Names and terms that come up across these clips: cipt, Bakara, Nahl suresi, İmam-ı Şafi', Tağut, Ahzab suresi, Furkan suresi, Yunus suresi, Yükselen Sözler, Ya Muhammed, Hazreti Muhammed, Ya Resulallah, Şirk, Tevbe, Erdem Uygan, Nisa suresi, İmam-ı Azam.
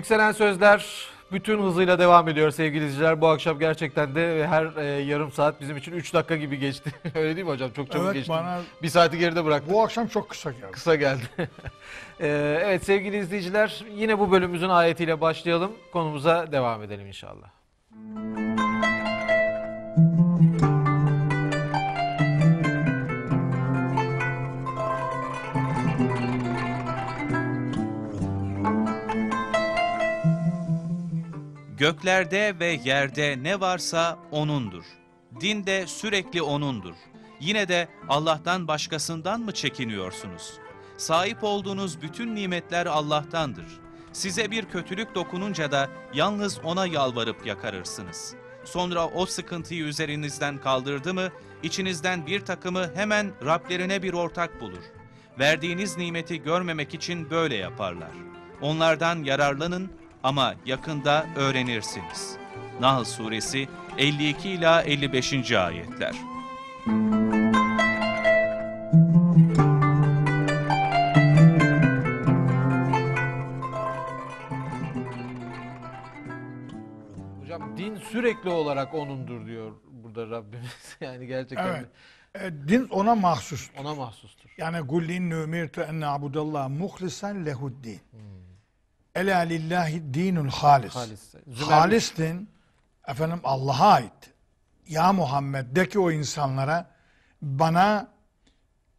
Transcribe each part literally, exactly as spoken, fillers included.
Yükselen Sözler bütün hızıyla devam ediyor sevgili izleyiciler. Bu akşam gerçekten de her e, yarım saat bizim için üç dakika gibi geçti. Öyle değil mi hocam? Çok çabuk evet, geçti. Bana bir saati geride bıraktık. Bu akşam çok kısa geldi. Kısa geldi. e, evet sevgili izleyiciler, yine bu bölümümüzün ayetiyle başlayalım. Konumuza devam edelim inşallah. Göklerde ve yerde ne varsa O'nundur. Din de sürekli O'nundur. Yine de Allah'tan başkasından mı çekiniyorsunuz? Sahip olduğunuz bütün nimetler Allah'tandır. Size bir kötülük dokununca da yalnız O'na yalvarıp yakarırsınız. Sonra O sıkıntıyı üzerinizden kaldırdı mı, içinizden bir takımı hemen Rablerine bir ortak bulur. Verdiğiniz nimeti görmemek için böyle yaparlar. Onlardan yararlanın, ama yakında öğrenirsiniz. Nahl suresi elli iki ila elli beşinci ayetler. Hocam din sürekli olarak O'nundur diyor burada Rabbimiz. Yani gerçekten evet. E, din ona mahsustur. Ona mahsustur. Yani gullin nümirtu enne abudallah muhlisen lehuddin. Ela lillahi dinul halis. Halis, halis din efendim Allah'a ait. Ya Muhammed'deki o insanlara bana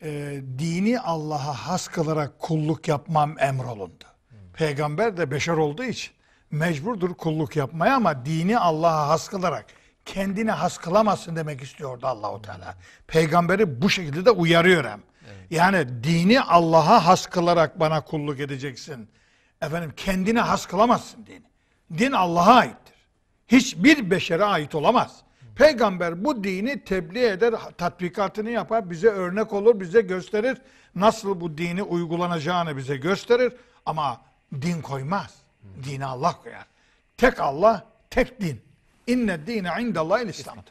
e, dini Allah'a has kılarak kulluk yapmam emrolundu. Hmm. Peygamber de beşer olduğu için mecburdur kulluk yapmaya ama dini Allah'a has kılarak kendine has kılamasın demek istiyordu Allahu Teala. Peygamberi bu şekilde de uyarıyor hem. Evet. Yani dini Allah'a has kılarak bana kulluk edeceksin. Efendim kendine has kılamazsın dini. Din Allah'a aittir. Hiçbir beşere ait olamaz. Peygamber bu dini tebliğ eder, tatbikatını yapar, bize örnek olur, bize gösterir. Nasıl bu dini uygulanacağını bize gösterir. Ama din koymaz. Dini Allah koyar. Tek Allah, tek din. İnne dine indallahil İslam'dır.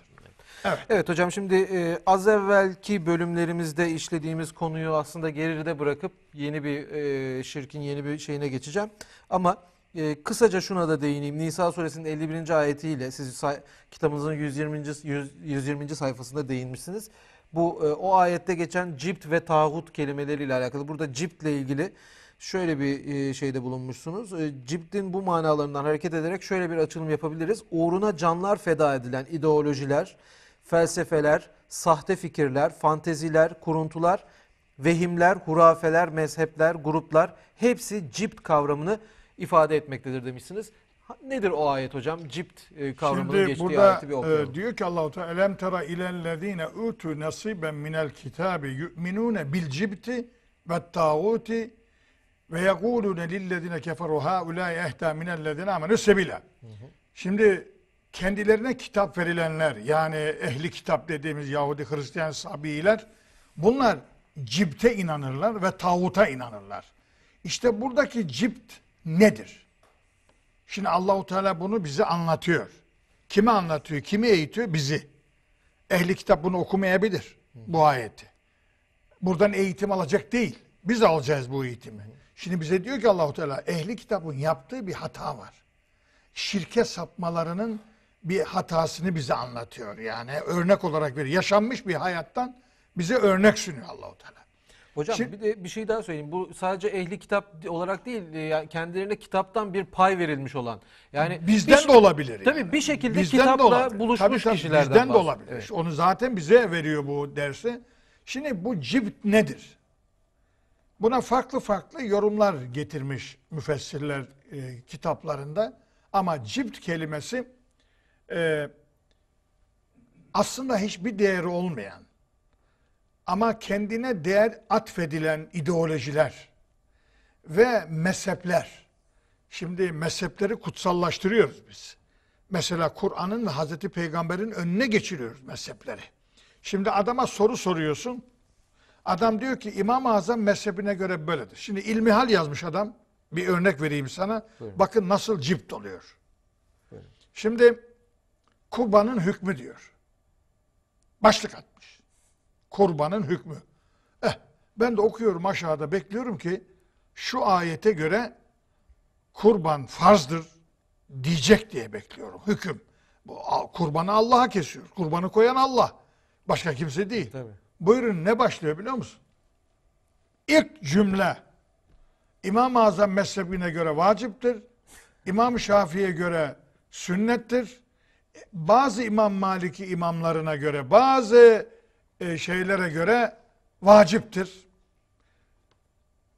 Evet. Evet hocam, şimdi e, az evvelki bölümlerimizde işlediğimiz konuyu aslında geride bırakıp yeni bir e, şirkin yeni bir şeyine geçeceğim. Ama e, kısaca şuna da değineyim. Nisa suresinin elli birinci ayetiyle siz kitabınızın yüz yirminci. yüz, yüz yirminci sayfasında değinmişsiniz. Bu e, o ayette geçen cipt ve tağut kelimeleriyle alakalı. Burada ciptle ilgili şöyle bir e, şeyde bulunmuşsunuz. E, ciptin bu manalarından hareket ederek şöyle bir açılım yapabiliriz. Uğruna canlar feda edilen ideolojiler, felsefeler, sahte fikirler, fanteziler, kuruntular, vehimler, hurafeler, mezhepler, gruplar hepsi cipt kavramını ifade etmektedir demişsiniz. Nedir o ayet hocam? Cipt kavramının şimdi geçtiği burada, ayeti bir okuyalım. Şimdi e, diyor ki Allah-u Teala elem tera ilellezine utu nasiben minel kitabi yu'minune bil cipti ve tağuti ve yekulune lillezine keferu haulâ ehta minellezine amenüs sebila. Şimdi kendilerine kitap verilenler, yani ehli kitap dediğimiz Yahudi, Hristiyan, Sabiiler, bunlar cipte inanırlar ve tağuta inanırlar. İşte buradaki cipt nedir? Şimdi Allahu Teala bunu bize anlatıyor. Kimi anlatıyor, kimi eğitiyor? Bizi. Ehli kitap bunu okumayabilir, bu ayeti. Buradan eğitim alacak değil. Biz alacağız bu eğitimi. Şimdi bize diyor ki Allahu Teala, ehli kitabın yaptığı bir hata var. Şirke sapmalarının bir hatasını bize anlatıyor. Yani örnek olarak bir yaşanmış bir hayattan bize örnek sunuyor Allah-u Teala. Hocam şimdi, bir de bir şey daha söyleyeyim. Bu sadece ehli kitap olarak değil, kendilerine kitaptan bir pay verilmiş olan. Yani bizden bir, de olabilir. Tabii yani. Bir şekilde bizden kitapla buluşmuş tabii, kişilerden bizden de olabilir. Evet. Onu zaten bize veriyor bu dersi. Şimdi bu cipt nedir? Buna farklı farklı yorumlar getirmiş müfessirler e, kitaplarında. Ama cipt kelimesi e, aslında hiçbir değeri olmayan ama kendine değer atfedilen ideolojiler ve mezhepler. Şimdi mezhepleri kutsallaştırıyoruz biz. Mesela Kur'an'ın ve Hazreti Peygamber'in önüne geçiriyoruz mezhepleri. Şimdi adama soru soruyorsun. Adam diyor ki İmam-ı Azam mezhebine göre böyledir. Şimdi ilmihal yazmış adam. Bir örnek vereyim sana. Buyurun. Bakın nasıl cipt oluyor. Buyurun. Şimdi kurbanın hükmü diyor. Başlık atmış. Kurbanın hükmü. Eh, ben de okuyorum aşağıda, bekliyorum ki şu ayete göre kurban farzdır diyecek diye bekliyorum. Hüküm. Bu, kurbanı Allah'a kesiyor. Kurbanı koyan Allah. Başka kimse değil. Tabii. Buyurun ne başlıyor biliyor musun? İlk cümle. İmam-ı Azam mezhebine göre vaciptir. İmam-ı Şafi'ye göre sünnettir. Bazı İmam Maliki imamlarına göre, bazı e, şeylere göre vaciptir.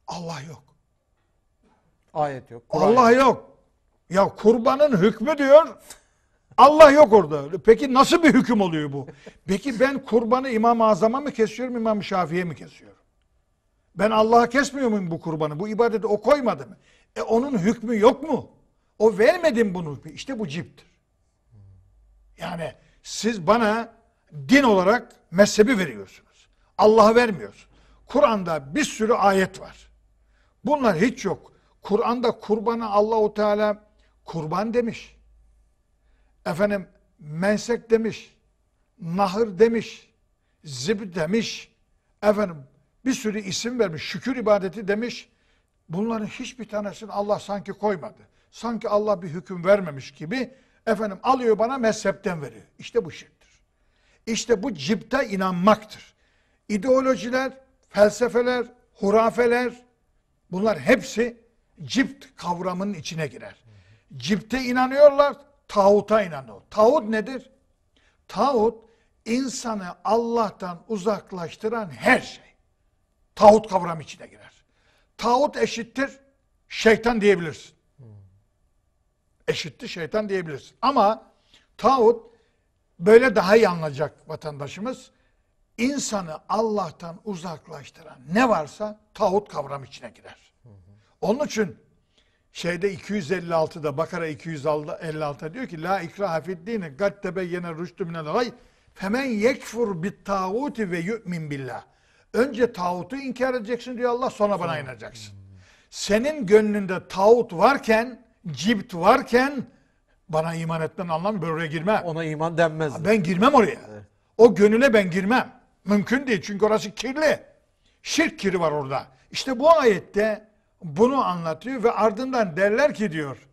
Allah yok. Ayet yok. Allah yok. Ya kurbanın hükmü diyor. Allah yok orada. Peki nasıl bir hüküm oluyor bu? Peki ben kurbanı İmam-ı Azam'a mı kesiyorum, İmam-ı Şafi'ye mi kesiyorum? Ben Allah'a kesmiyor muyum bu kurbanı? Bu ibadeti o koymadı mı? E onun hükmü yok mu? O vermedim bunu. İşte bu ciptir. Yani siz bana din olarak mezhebi veriyorsunuz. Allah'a vermiyorsunuz. Kur'an'da bir sürü ayet var. Bunlar hiç yok. Kur'an'da kurbanı Allah-u Teala kurban demiş. Efendim mensek demiş. Nahır demiş. Zib demiş. Efendim bir sürü isim vermiş. Şükür ibadeti demiş. Bunların hiçbir tanesini Allah sanki koymadı. Sanki Allah bir hüküm vermemiş gibi efendim alıyor bana mezhepten veriyor. İşte bu şirktir. İşte bu cipte inanmaktır. İdeolojiler, felsefeler, hurafeler bunlar hepsi cipt kavramının içine girer. Cipte inanıyorlar, tağuta inanıyor. Tağut nedir? Tağut insanı Allah'tan uzaklaştıran her şey. Tağut kavramı içine girer. Tağut eşittir şeytan diyebilirsin. Eşittir şeytan diyebilirsin. Ama tağut böyle daha iyi anlayacak vatandaşımız. İnsanı Allah'tan uzaklaştıran ne varsa tağut kavramı içine girer. Hı hı. Onun için şeyde iki yüz elli altıda Bakara iki yüz elli altıda diyor ki la ikraha fi'd-dini kad tebeyyene rüşdü minel gay femen yekfur bit-tağuti ve yu'min billah. Önce tağutu inkar edeceksin diyor Allah, sonra bana inanacaksın. Senin gönlünde tağut varken, cipt varken bana iman etmen anlamı böyle girmem. Ona iman denmez. Ha, ben girmem oraya. Evet. O gönüle ben girmem. Mümkün değil çünkü orası kirli. Şirk kiri var orada. İşte bu ayette bunu anlatıyor ve ardından derler ki diyor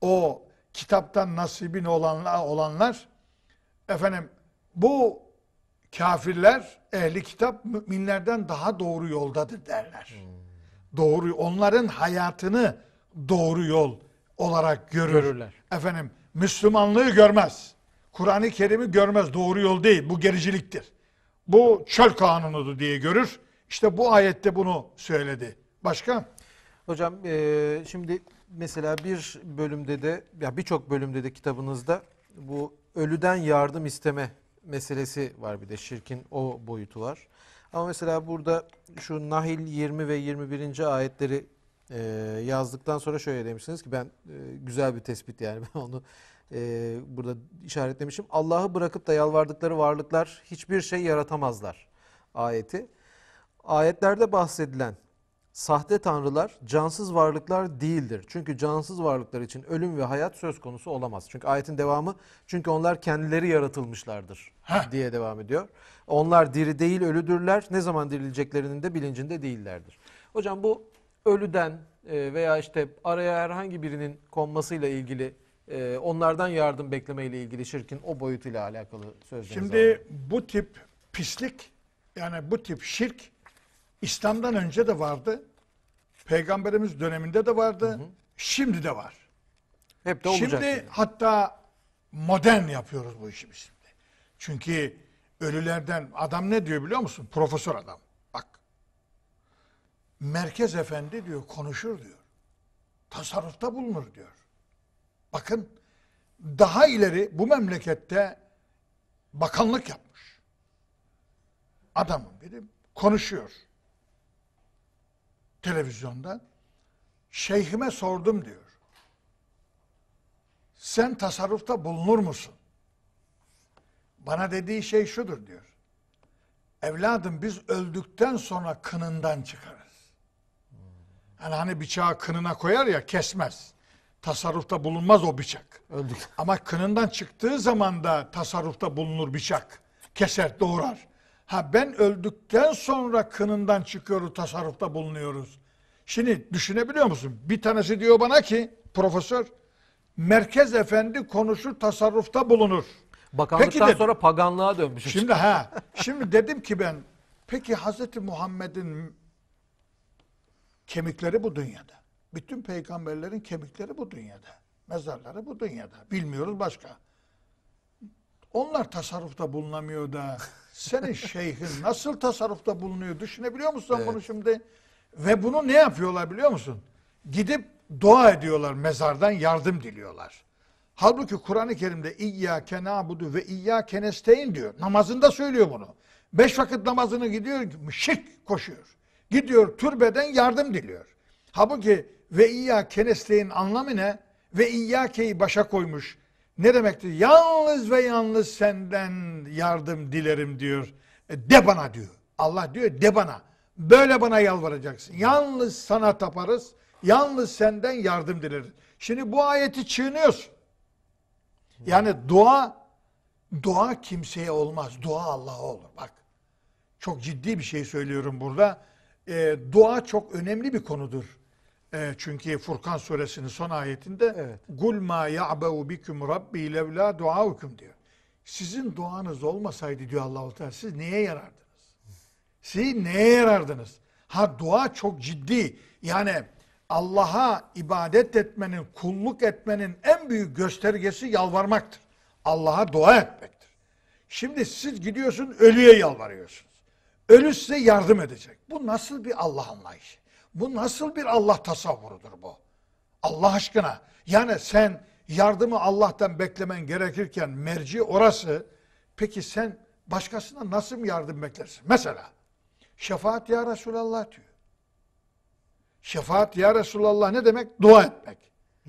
o kitaptan nasibin olanlar, olanlar efendim bu kafirler ehli kitap müminlerden daha doğru yoldadır derler. Hmm. Doğru, onların hayatını doğru yol olarak görür. Görürler. Efendim Müslümanlığı görmez. Kur'an-ı Kerim'i görmez. Doğru yol değil. Bu gericiliktir. Bu çöl kanunudur diye görür. İşte bu ayette bunu söyledi. Başka? Hocam e, şimdi mesela bir bölümde de ya birçok bölümde de kitabınızda bu ölüden yardım isteme meselesi var, bir de şirkin o boyutu var. Ama mesela burada şu Nahl yirmi ve yirmi birinci ayetleri e, yazdıktan sonra şöyle demişsiniz ki ben e, güzel bir tespit, yani ben onu e, burada işaretlemişim. Allah'ı bırakıp da yalvardıkları varlıklar hiçbir şey yaratamazlar ayeti. Ayetlerde bahsedilen sahte tanrılar cansız varlıklar değildir. Çünkü cansız varlıklar için ölüm ve hayat söz konusu olamaz. Çünkü ayetin devamı çünkü onlar kendileri yaratılmışlardır Heh. diye devam ediyor. Onlar diri değil ölüdürler. Ne zaman dirileceklerinin de bilincinde değillerdir. Hocam bu ölüden veya işte araya herhangi birinin konmasıyla ilgili, onlardan yardım beklemeyle ilgili şirkin o boyutuyla alakalı sözleriniz. Şimdi aldım. Bu tip pislik, yani bu tip şirk İslam'dan önce de vardı. Peygamberimiz döneminde de vardı. Hı hı. Şimdi de var. Hep de olacak. Şimdi yani. Hatta modern yapıyoruz bu işi biz şimdi. Çünkü ölülerden adam ne diyor biliyor musun? Profesör adam. Bak. Merkez Efendi diyor, konuşur diyor. Tasarrufta bulunur diyor. Bakın daha ileri bu memlekette bakanlık yapmış. Adamın biri konuşuyor. Televizyonda şeyhime sordum diyor. Sen tasarrufta bulunur musun? Bana dediği şey şudur diyor. Evladım biz öldükten sonra kınından çıkarız. Yani hani bıçağı kınına koyar ya, kesmez. Tasarrufta bulunmaz o bıçak. Öldük. Ama kınından çıktığı zaman da tasarrufta bulunur bıçak. Keser, doğrar. Ha ben öldükten sonra kınından çıkıyoruz, tasarrufta bulunuyoruz. Şimdi düşünebiliyor musun? Bir tanesi diyor bana ki profesör, merkez efendi konuşur, tasarrufta bulunur. Bakanlıktan peki, sonra paganlığa dönmüşüz. Şimdi ha, şimdi dedim ki ben, peki Hazreti Muhammed'in kemikleri bu dünyada. Bütün peygamberlerin kemikleri bu dünyada. Mezarları bu dünyada. Bilmiyoruz başka. Onlar tasarrufta bulunamıyor da senin şeyhin nasıl tasarrufta bulunuyor? Düşünebiliyor musun evet. bunu şimdi? Ve bunu ne yapıyorlar biliyor musun? Gidip dua ediyorlar, mezardan yardım diliyorlar. Halbuki Kur'an-ı Kerim'de İyyâke nâbudu ve İyyâke nestaîn diyor. Namazında söylüyor bunu. Beş vakit namazını gidiyor, şirk koşuyor. Gidiyor türbeden yardım diliyor. Halbuki ve İyyâke nestaîn anlamı ne? Ve İyyâke'yi başa koymuş. Ne demektir? Yalnız ve yalnız senden yardım dilerim diyor. De bana diyor. Allah diyor de bana. Böyle bana yalvaracaksın. Yalnız sana taparız. Yalnız senden yardım dileriz. Şimdi bu ayeti çiğniyorsun. Yani dua, dua kimseye olmaz. Dua Allah'a olur. Bak çok ciddi bir şey söylüyorum burada. E, dua çok önemli bir konudur. E, çünkü Furkan suresinin son ayetinde evet. "Kul ma ya'beu bikum rabbi levla duaukum" diyor. Sizin duanız olmasaydı diyor Allah-u Teala, siz neye yarardınız? Siz neye yarardınız? Ha, dua çok ciddi. Yani Allah'a ibadet etmenin, kulluk etmenin en büyük göstergesi yalvarmaktır. Allah'a dua etmektir. Şimdi siz gidiyorsun ölüye yalvarıyorsunuz. Ölü size yardım edecek. Bu nasıl bir Allah anlayışı? Bu nasıl bir Allah tasavvurudur bu? Allah aşkına. Yani sen yardımı Allah'tan beklemen gerekirken merci orası. Peki sen başkasına nasıl yardım beklersin? Mesela şefaat ya Resulallah diyor. Şefaat ya Resulallah ne demek? Dua etmek.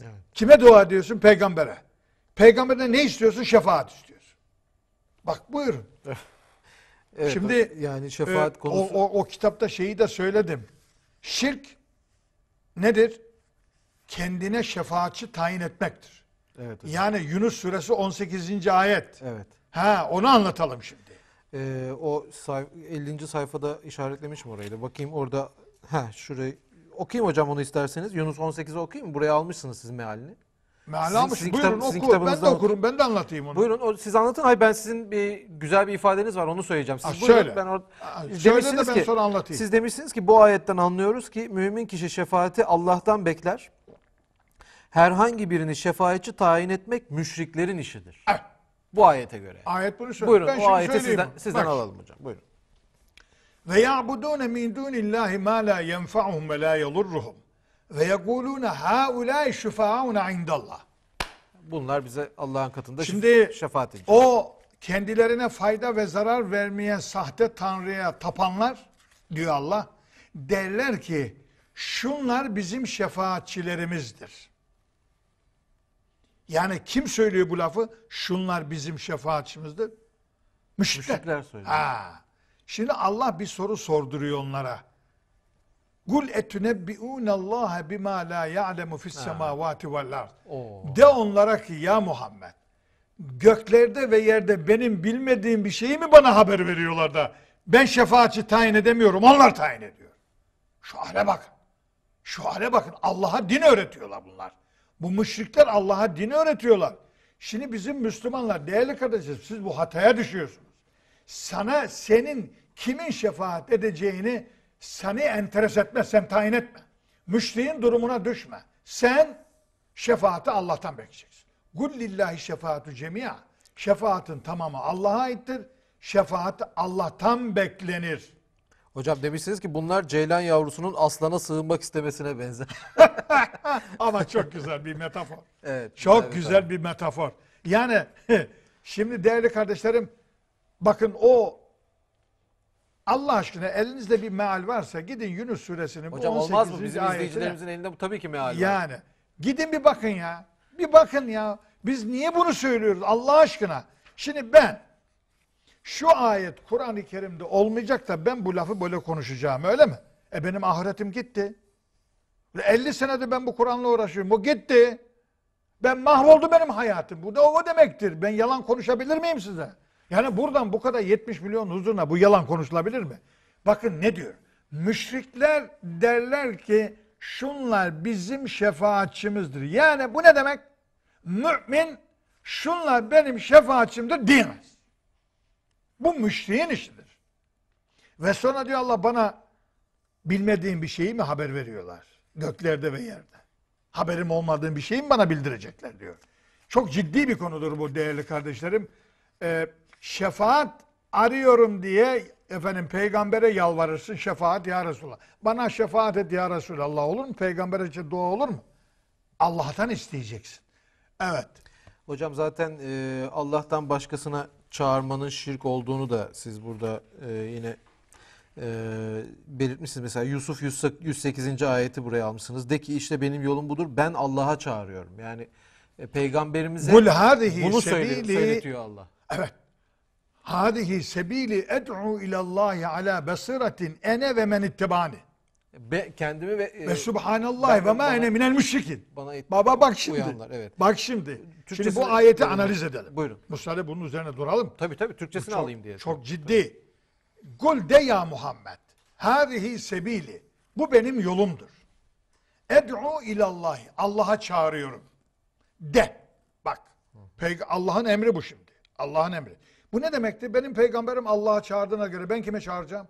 Evet. Kime dua ediyorsun? Peygambere. Peygamberden ne istiyorsun? Şefaat istiyorsun. Bak buyurun. Evet, şimdi yani şefaat e, konusu... o, o, o kitapta şeyi de söyledim. Şirk nedir? Kendine şefaatçi tayin etmektir. Evet, yani Yunus suresi on sekizinci ayet. Evet. Ha, onu anlatalım şimdi. Ee, o sayf ellinci sayfada işaretlemiş mi orayı da? Bakayım orada. Ha, şurayı okuyayım hocam onu isterseniz. Yunus on sekizi okuyayım mı? Buraya almışsınız siz mealini. Meali almışsınız. Buyurun kitap, oku. Ben de okurum. Ben de anlatayım onu. Buyurun o, siz anlatın. Hayır ben sizin bir güzel bir ifadeniz var. Onu söyleyeceğim. Siz ha, buyurun. Şöyle. Ben or- ha, şöyle de ben ki, sonra anlatayım. Siz demişsiniz ki bu ayetten anlıyoruz ki mümin kişi şefaati Allah'tan bekler. Herhangi birini şefaatçi tayin etmek müşriklerin işidir. Evet. Bu ayete göre. Ayet bunu söylüyor. Buyurun ben o ayeti sizden, sizden alalım hocam. Buyurun. Ve ya'budûne min dûnillâhi mâ lâ yenfa'uhum ve lâ yedurruhum ve yekûlûne haulâi şüfâ'ûne indallah. Bunlar bize Allah'ın katında şimdi şefaat edecek. O kendilerine fayda ve zarar vermeyen sahte tanrıya tapanlar diyor Allah. Derler ki şunlar bizim şefaatçilerimizdir. Yani kim söylüyor bu lafı? Şunlar bizim şefaatçimizdir. Müşrikler, Müşrikler söylüyor. Ha. Şimdi Allah bir soru sorduruyor onlara. Kul etunebbiunallaha bima la ya'lemu fis semavati vel ard. De onlara ki ya Muhammed, göklerde ve yerde benim bilmediğim bir şeyi mi bana haber veriyorlar da ben şefaatçi tayin edemiyorum, onlar tayin ediyor. Şu hale bakın. Şu hale bakın. Allah'a din öğretiyorlar bunlar. Bu müşrikler Allah'a din öğretiyorlar. Şimdi bizim Müslümanlar, değerli kardeşim, siz bu hataya düşüyorsunuz. Sana senin kimin şefaat edeceğini seni enteres etme, sen tayin etme. Müşriğin durumuna düşme. Sen şefaati Allah'tan bekleyeceksin. Kul lillahi şefaatu cemia. Şefaatin tamamı Allah'a aittir. Şefaat Allah'tan beklenir. Hocam demişsiniz ki bunlar ceylan yavrusunun aslana sığınmak istemesine benzer. Ama çok güzel bir metafor. Evet. Çok evet, güzel evet. bir metafor. Yani şimdi değerli kardeşlerim, bakın o Allah aşkına elinizde bir meal varsa gidin Yunus suresinin hocam, bu on sekizinci olmaz mı? Bizim ayetine, izleyicilerimizin elinde bu tabii ki meal yani, var. Yani gidin bir bakın ya. Bir bakın ya. Biz niye bunu söylüyoruz Allah aşkına? Şimdi ben şu ayet Kur'an-ı Kerim'de olmayacak da ben bu lafı böyle konuşacağım öyle mi? E benim ahiretim gitti. elli senede ben bu Kur'an'la uğraşıyorum. Bu gitti. Ben mahvoldu benim hayatım. Bu da o demektir. Ben yalan konuşabilir miyim size? Yani buradan bu kadar yetmiş milyon huzuruna bu yalan konuşulabilir mi? Bakın ne diyor? Müşrikler derler ki şunlar bizim şefaatçimizdir. Yani bu ne demek? Mümin şunlar benim şefaatçimdir diyemez. Bu müşriğin işidir. Ve sonra diyor Allah, bana bilmediğim bir şeyi mi haber veriyorlar? Göklerde ve yerde. Haberim olmadığım bir şeyi mi bana bildirecekler diyor. Çok ciddi bir konudur bu değerli kardeşlerim. Ee, şefaat arıyorum diye efendim peygambere yalvarırsın. Şefaat ya Resulallah. Bana şefaat et ya Resulallah olur mu? Peygamber için dua olur mu? Allah'tan isteyeceksin. Evet. Hocam zaten e, Allah'tan başkasına çağırmanın şirk olduğunu da siz burada e, yine e, belirtmişsiniz. Mesela Yusuf yüz sekizinci ayeti buraya almışsınız. De ki işte benim yolum budur. Ben Allah'a çağırıyorum. Yani e, peygamberimize bunu söyle, söyletiyor Allah. Evet. Hadihi sebili ed'u ilallahi ala basiratin ene ve men ittibani. Be, kendimi ve e, subhanallah ve ma ene minel müşrikin. Baba bak şimdi. Uyanlar, evet. Bak şimdi. Türkçesini, şimdi bu ayeti buyurun, analiz edelim. Buyurun. Müsaade, bunun üzerine duralım. Tabii tabii Türkçesini çok, alayım diye. Çok ciddi. Kul de ya Muhammed. Hadihi sebili. Bu benim yolumdur. Ed'u ilallahi. Allah'a çağırıyorum. De. Bak. Allah'ın emri bu şimdi. Allah'ın emri. Bu ne demekti? Benim peygamberim Allah'a çağırdığına göre ben kime çağıracağım?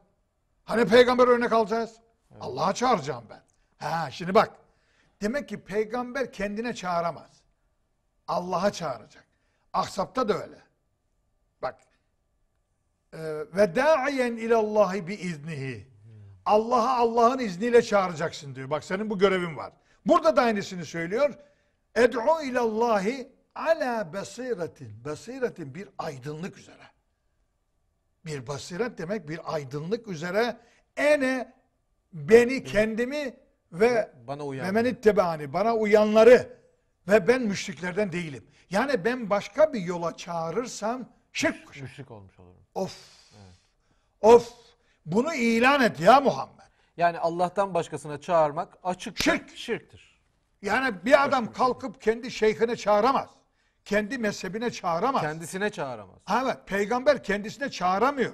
Hani peygamber örnek alacağız? Evet. Allah'a çağıracağım ben. Ha şimdi bak. Demek ki peygamber kendine çağıramaz. Allah'a çağıracak. Ahzab'ta da öyle. Bak. Ve da'iyen ilallahi bi iznihi. Allah'a Allah'ın izniyle çağıracaksın diyor. Bak senin bu görevin var. Burada da aynısını söylüyor. Ed'u ilallahi ala basiretin. Basiretin bir aydınlık üzere. Bir basiret demek bir aydınlık üzere. Ene beni, kendimi ve hemen ittibani, bana uyanları ve ben müşriklerden değilim. Yani ben başka bir yola çağırırsam şirk, müşrik olmuş olurum. Of. Evet. Of. Bunu ilan et ya Muhammed. Yani Allah'tan başkasına çağırmak açık şirk. Şirktir. Yani bir adam kalkıp kendi şeyhine çağıramaz. Kendi mezhebine çağıramaz. Kendisine çağıramaz. Evet, peygamber kendisine çağıramıyor.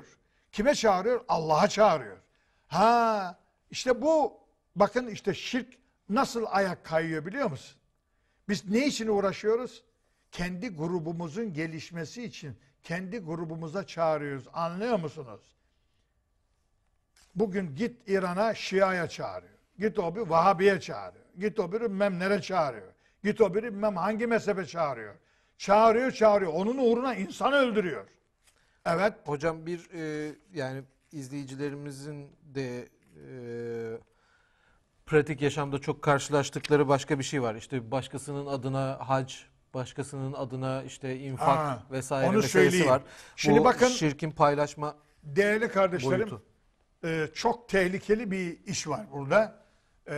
Kime çağırıyor? Allah'a çağırıyor. Ha, işte bu, bakın işte şirk nasıl ayak kayıyor biliyor musun? Biz ne için uğraşıyoruz? Kendi grubumuzun gelişmesi için kendi grubumuza çağırıyoruz. Anlıyor musunuz? Bugün git İran'a Şia'ya çağırıyor. Git o bir Vahabi'ye çağırıyor. Git o bir bilmem nereye çağırıyor. Git o bir bilmem hangi mezhebe çağırıyor. Çağırıyor çağırıyor. Onun uğruna insan öldürüyor. Evet. Hocam bir e, yani izleyicilerimizin de e, pratik yaşamda çok karşılaştıkları başka bir şey var. İşte başkasının adına hac, başkasının adına işte infak Aa, vesaire onu meselesi var. Şimdi bu bakın, şirkin paylaşma değerli kardeşlerim e, çok tehlikeli bir iş var burada. E,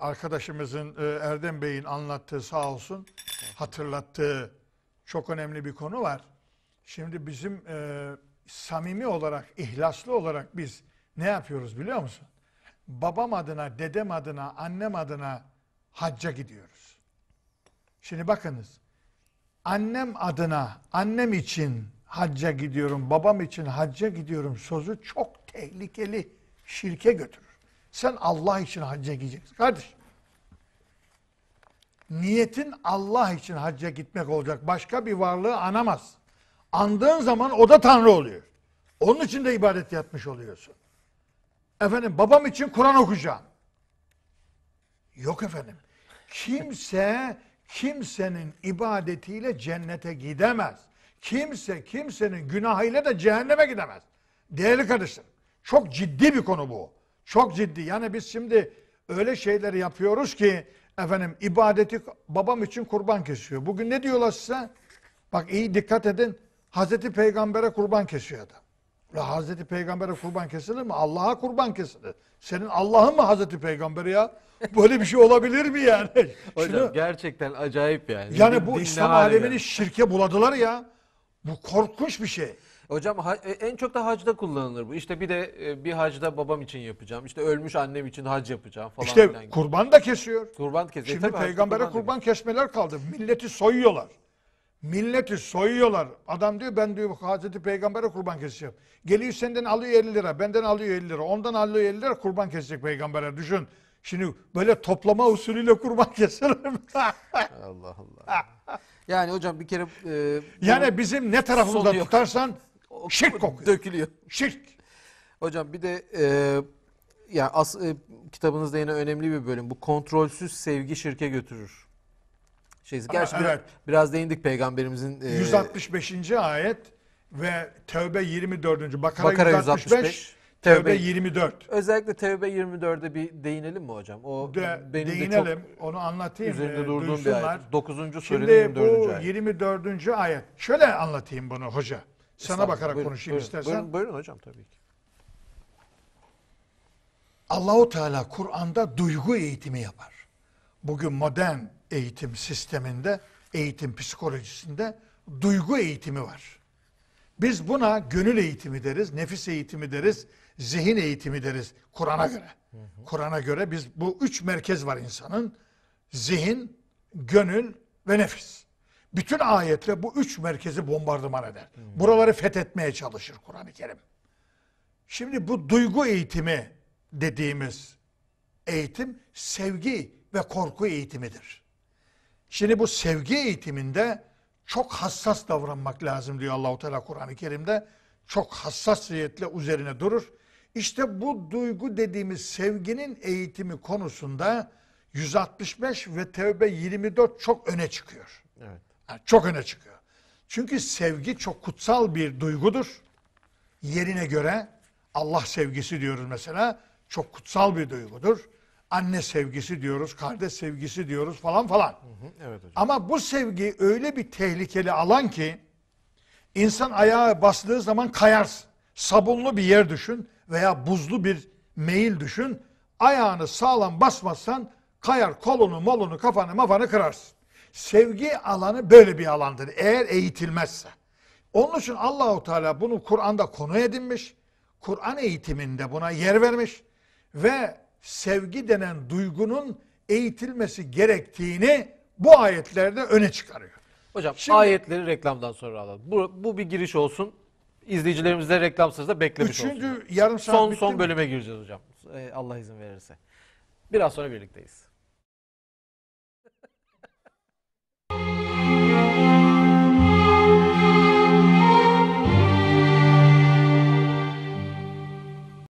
arkadaşımızın e, Erdem Bey'in anlattığı, sağ olsun hatırlattığı çok önemli bir konu var. Şimdi bizim e, samimi olarak, ihlaslı olarak biz ne yapıyoruz biliyor musun? Babam adına, dedem adına, annem adına hacca gidiyoruz. Şimdi bakınız, annem adına, annem için hacca gidiyorum, babam için hacca gidiyorum sözü çok tehlikeli, şirke götürür. Sen Allah için hacca gideceksin kardeşim. Niyetin Allah için hacca gitmek olacak. Başka bir varlığı anamaz. Andığın zaman o da Tanrı oluyor. Onun için de ibadet yapmış oluyorsun. Efendim babam için Kur'an okuyacağım. Yok efendim. Kimse kimsenin ibadetiyle cennete gidemez. Kimse kimsenin günahıyla da cehenneme gidemez. Değerli kardeşlerim, çok ciddi bir konu bu. Çok ciddi. Yani biz şimdi öyle şeyleri yapıyoruz ki efendim ibadeti babam için kurban kesiyor. Bugün ne diyorlar size? Bak iyi dikkat edin. Hazreti Peygamber'e kurban kesiyor adam. La Hazreti Peygamber'e kurban kesilir mi? Allah'a kurban kesilir. Senin Allah'ın mı Hazreti Peygamber ya? Böyle bir şey olabilir mi yani? Hocam şunu, gerçekten acayip yani. Yani bu İslam alemini şirke buladılar ya. Bu korkunç bir şey. Hocam en çok da hacda kullanılır bu. İşte bir de bir hacda babam için yapacağım. İşte ölmüş annem için hac yapacağım falan. İşte kurban da kesiyor. Kurban kesiyor. Şimdi tabii peygambere kurban, kurban kesmeler kaldı. Milleti soyuyorlar. Milleti soyuyorlar. Adam diyor ben diyor Hazreti Peygamber'e kurban keseceğim. Geliyor senden alıyor elli lira. Benden alıyor elli lira. Ondan alıyor elli lira kurban kesecek peygambere. Düşün. Şimdi böyle toplama usulüyle kurban kesilir mi? Allah Allah. Yani hocam bir kere... E, yani bizim ne tarafından tutarsan şirk kokuyor. Dökülüyor. Şirk. Hocam bir de e, yani as, e, kitabınızda yine önemli bir bölüm. Bu kontrolsüz sevgi şirke götürür. Şey, gerçi evet. biraz, biraz değindik peygamberimizin... E, yüz altmış beşinci ayet ve Tevbe yirmi dördüncü Bakara, Bakara yüz altmış beş Tevbe yirmi dört. Özellikle Tevbe yirmi dört'e bir değinelim mi hocam? O de, benim değinelim. De çok onu anlatayım. Üzerinde durduğum bir ayet. dokuzuncu surenin yirmi dördüncü ayet. yirmi dördüncü ayet. Şöyle anlatayım bunu hoca. Sana bakarak buyurun, konuşayım buyurun, istersen. Buyurun, buyurun hocam tabii ki. Allah-u Teala Kur'an'da duygu eğitimi yapar. Bugün modern eğitim sisteminde, eğitim psikolojisinde duygu eğitimi var. Biz buna gönül eğitimi deriz, nefis eğitimi deriz, zihin eğitimi deriz Kur'an'a göre. Kur'an'a göre biz bu üç merkez var insanın. Zihin, gönül ve nefis. Bütün ayetle bu üç merkezi bombardıman eder. Buraları fethetmeye çalışır Kur'an-ı Kerim. Şimdi bu duygu eğitimi dediğimiz eğitim sevgi ve korku eğitimidir. Şimdi bu sevgi eğitiminde çok hassas davranmak lazım diyor Allah-u Teala Kur'an-ı Kerim'de. Çok hassasiyetle üzerine durur. İşte bu duygu dediğimiz sevginin eğitimi konusunda yüz altmış beş ve Tevbe yirmi dört çok öne çıkıyor. Evet. Yani çok öne çıkıyor. Çünkü sevgi çok kutsal bir duygudur. Yerine göre Allah sevgisi diyoruz mesela. Çok kutsal bir duygudur. Anne sevgisi diyoruz, kardeş sevgisi diyoruz falan falan. Hı hı, evet hocam. Ama bu sevgi öyle bir tehlikeli alan ki insan ayağa bastığı zaman kayarsın. Sabunlu bir yer düşün veya buzlu bir meyil düşün. Ayağını sağlam basmazsan kayar, kolunu, molunu, kafanı, mafanı kırarsın. Sevgi alanı böyle bir alandır eğer eğitilmezse. Onun için Allahu Teala bunu Kur'an'da konu edinmiş. Kur'an eğitiminde buna yer vermiş ve sevgi denen duygunun eğitilmesi gerektiğini bu ayetlerde öne çıkarıyor. Hocam şimdi, ayetleri reklamdan sonra alalım. Bu, bu bir giriş olsun. İzleyicilerimiz de reklamsız da beklemiş olsun. Üçüncü yarım saat son, son bölüme gireceğiz hocam. Ee, Allah izin verirse. Biraz sonra birlikteyiz.